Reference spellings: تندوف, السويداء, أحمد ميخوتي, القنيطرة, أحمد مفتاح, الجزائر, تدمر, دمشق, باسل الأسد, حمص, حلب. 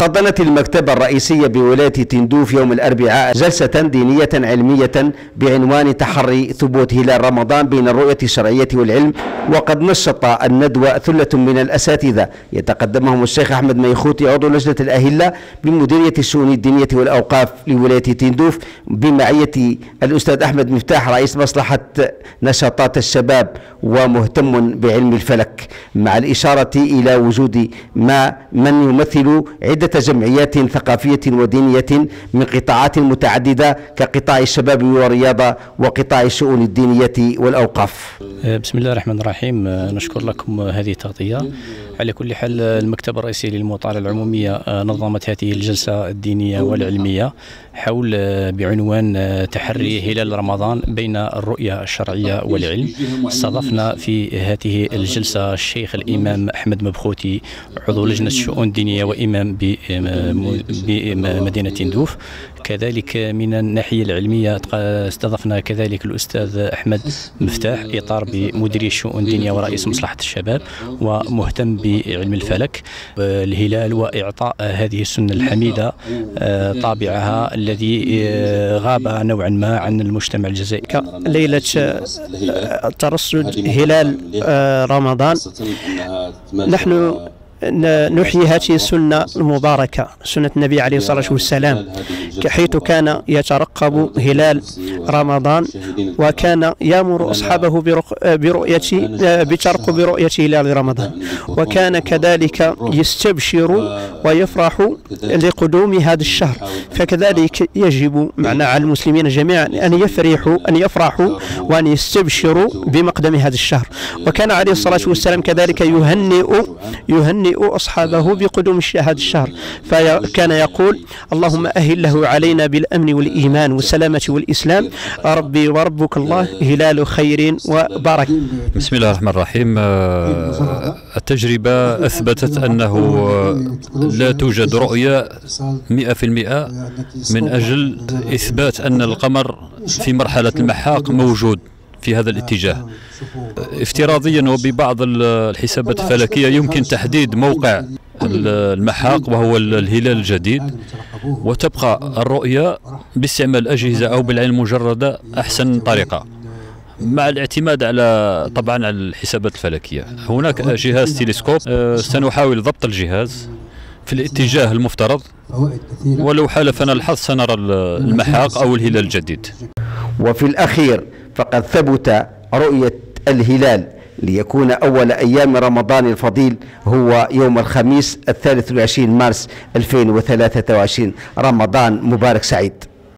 خضنت المكتبة الرئيسية بولاية تندوف يوم الأربعاء جلسة دينية علمية بعنوان تحري ثبوت هلال رمضان بين الرؤية الشرعية والعلم، وقد نشط الندوة ثلة من الأساتذة يتقدمهم الشيخ أحمد ميخوتي عضو لجنة الأهلة بمديرية الشؤون الدينية والأوقاف لولاية تندوف بمعية الأستاذ أحمد مفتاح رئيس مصلحة نشاطات الشباب ومهتم بعلم الفلك، مع الإشارة إلى وجود من يمثل عدة جمعيات ثقافية ودينية من قطاعات متعددة كقطاع الشباب والرياضة وقطاع الشؤون الدينية والأوقاف. بسم الله الرحمن الرحيم، نشكر لكم هذه التغطية. على كل حال المكتبة الرئيسية للمطالعة العمومية نظمت هذه الجلسة الدينية والعلمية حول بعنوان تحري هلال رمضان بين الرؤية الشرعية والعلم. استضفنا في هذه الجلسة الشيخ الإمام أحمد ميخوتي عضو لجنة الشؤون الدينية وإمام بمدينة تندوف. كذلك من الناحية العلمية استضفنا كذلك الأستاذ أحمد مفتاح إطار بمدير الشؤون الدينية ورئيس مصلحة الشباب ومهتم بعلم الفلك الهلال وإعطاء هذه السنة الحميدة طابعها الذي غاب نوعا ما عن المجتمع الجزائري. ليلة ترصد هلال رمضان نحن نحيي هذه السنة المباركة، سنة النبي عليه الصلاة والسلام، حيث كان يترقب هلال رمضان وكان يأمر أصحابه بترقب رؤية هلال رمضان، وكان كذلك يستبشر ويفرح لقدوم هذا الشهر. فكذلك يجب على المسلمين جميعا أن يفرحوا وأن يستبشروا بمقدم هذا الشهر. وكان عليه الصلاة والسلام كذلك يهنئ أصحابه بقدوم هذا الشهر، فكان يقول: اللهم أهله علينا بالأمن والإيمان والسلامة والإسلام، ربي وربك الله هلال خير وبركة. بسم الله الرحمن الرحيم. التجربة أثبتت أنه لا توجد رؤية 100%، من أجل إثبات أن القمر في مرحلة المحاق موجود في هذا الاتجاه. افتراضيا وببعض الحسابات الفلكية يمكن تحديد موقع المحاق وهو الهلال الجديد، وتبقى الرؤية باستعمال الأجهزة أو بالعين المجردة أحسن طريقة، مع الاعتماد على طبعا على الحسابات الفلكية. هناك جهاز تلسكوب، سنحاول ضبط الجهاز في الاتجاه المفترض، ولو حالفنا الحظ سنرى المحاق أو الهلال الجديد. وفي الأخير فقد ثبت رؤية الهلال ليكون أول أيام رمضان الفضيل هو يوم الخميس 23 مارس 2023. رمضان مبارك سعيد.